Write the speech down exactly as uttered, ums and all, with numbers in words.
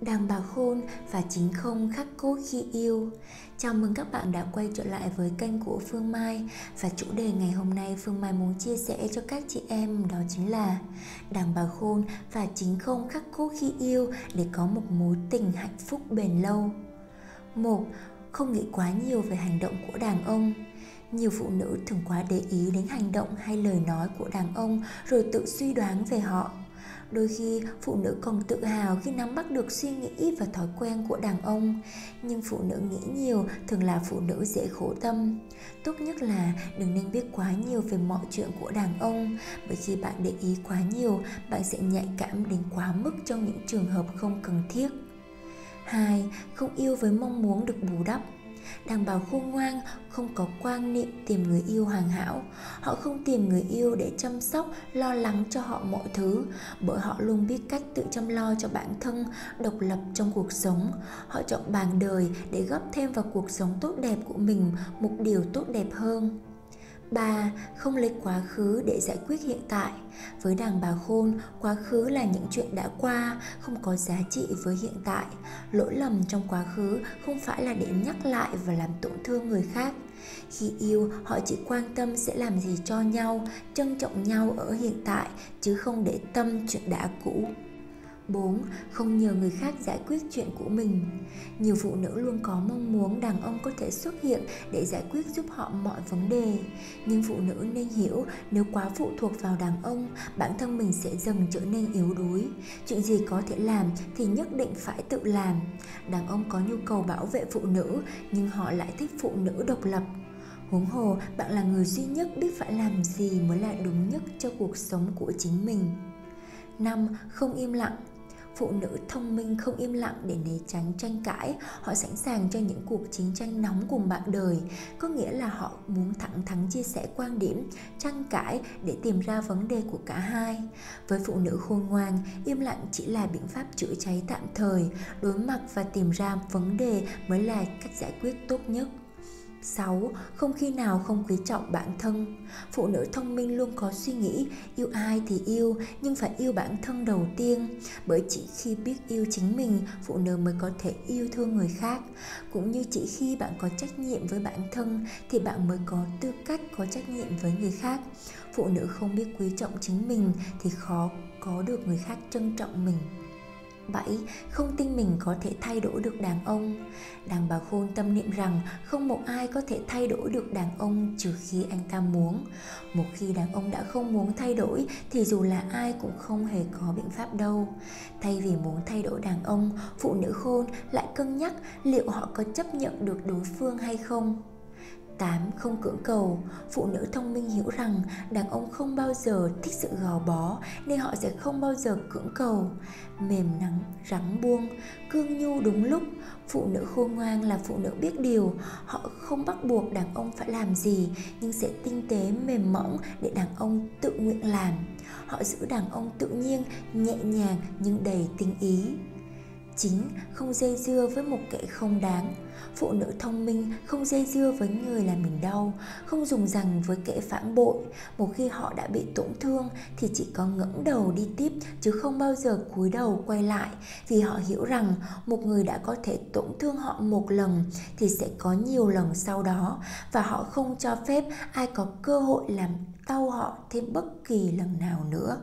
Đàm Bà Khôn và Chính Không Khắc Cốt Khi Yêu. Chào mừng các bạn đã quay trở lại với kênh của Phương Mai. Và chủ đề ngày hôm nay Phương Mai muốn chia sẻ cho các chị em đó chính là Đàm Bà Khôn và Chính Không Khắc Cốt Khi Yêu để có một mối tình hạnh phúc bền lâu. Một. Không nghĩ quá nhiều về hành động của đàn ông. Nhiều phụ nữ thường quá để ý đến hành động hay lời nói của đàn ông rồi tự suy đoán về họ. Đôi khi phụ nữ còn tự hào khi nắm bắt được suy nghĩ và thói quen của đàn ông. Nhưng phụ nữ nghĩ nhiều thường là phụ nữ dễ khổ tâm. Tốt nhất là đừng nên biết quá nhiều về mọi chuyện của đàn ông. Bởi khi bạn để ý quá nhiều, bạn sẽ nhạy cảm đến quá mức trong những trường hợp không cần thiết. Hai. Không yêu với mong muốn được bù đắp. Đàn bà khôn ngoan không có quan niệm tìm người yêu hoàn hảo. Họ không tìm người yêu để chăm sóc, lo lắng cho họ mọi thứ, bởi họ luôn biết cách tự chăm lo cho bản thân, độc lập trong cuộc sống. Họ chọn bàn đời để góp thêm vào cuộc sống tốt đẹp của mình một điều tốt đẹp hơn. Ba. Không lấy quá khứ để giải quyết hiện tại. Với đàn bà khôn, quá khứ là những chuyện đã qua, không có giá trị với hiện tại. Lỗi lầm trong quá khứ không phải là để nhắc lại và làm tổn thương người khác. Khi yêu, họ chỉ quan tâm sẽ làm gì cho nhau, trân trọng nhau ở hiện tại, chứ không để tâm chuyện đã cũ. Bốn. Không nhờ người khác giải quyết chuyện của mình. Nhiều phụ nữ luôn có mong muốn đàn ông có thể xuất hiện để giải quyết giúp họ mọi vấn đề. Nhưng phụ nữ nên hiểu nếu quá phụ thuộc vào đàn ông, bản thân mình sẽ dần trở nên yếu đuối. Chuyện gì có thể làm thì nhất định phải tự làm. Đàn ông có nhu cầu bảo vệ phụ nữ, nhưng họ lại thích phụ nữ độc lập. Huống hồ, bạn là người duy nhất biết phải làm gì mới là đúng nhất cho cuộc sống của chính mình. Năm. Không im lặng. Phụ nữ thông minh không im lặng để né tránh tranh cãi. Họ sẵn sàng cho những cuộc chiến tranh nóng cùng bạn đời. Có nghĩa là họ muốn thẳng thắn chia sẻ quan điểm, tranh cãi để tìm ra vấn đề của cả hai. Với phụ nữ khôn ngoan, im lặng chỉ là biện pháp chữa cháy tạm thời. Đối mặt và tìm ra vấn đề mới là cách giải quyết tốt nhất. Sáu. Không khi nào không quý trọng bản thân. Phụ nữ thông minh luôn có suy nghĩ yêu ai thì yêu, nhưng phải yêu bản thân đầu tiên. Bởi chỉ khi biết yêu chính mình, phụ nữ mới có thể yêu thương người khác. Cũng như chỉ khi bạn có trách nhiệm với bản thân thì bạn mới có tư cách có trách nhiệm với người khác. Phụ nữ không biết quý trọng chính mình thì khó có được người khác trân trọng mình. Bảy. Không tin mình có thể thay đổi được đàn ông. Đàn bà khôn tâm niệm rằng không một ai có thể thay đổi được đàn ông trừ khi anh ta muốn. Một khi đàn ông đã không muốn thay đổi thì dù là ai cũng không hề có biện pháp đâu. Thay vì muốn thay đổi đàn ông, phụ nữ khôn lại cân nhắc liệu họ có chấp nhận được đối phương hay không. Tám. Không cưỡng cầu. Phụ nữ thông minh hiểu rằng đàn ông không bao giờ thích sự gò bó, nên họ sẽ không bao giờ cưỡng cầu. Mềm nắng, rắn buông, cương nhu đúng lúc. Phụ nữ khôn ngoan là phụ nữ biết điều. Họ không bắt buộc đàn ông phải làm gì, nhưng sẽ tinh tế, mềm mỏng để đàn ông tự nguyện làm. Họ giữ đàn ông tự nhiên, nhẹ nhàng nhưng đầy tình ý. Chín. Không dây dưa với một kẻ không đáng. Phụ nữ thông minh không dây dưa với người làm mình đau, không dùng rằng với kẻ phản bội. Một khi họ đã bị tổn thương thì chỉ có ngẩng đầu đi tiếp, chứ không bao giờ cúi đầu quay lại. Vì họ hiểu rằng một người đã có thể tổn thương họ một lần thì sẽ có nhiều lần sau đó, và họ không cho phép ai có cơ hội làm đau họ thêm bất kỳ lần nào nữa.